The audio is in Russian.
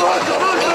Ой, давай, давай!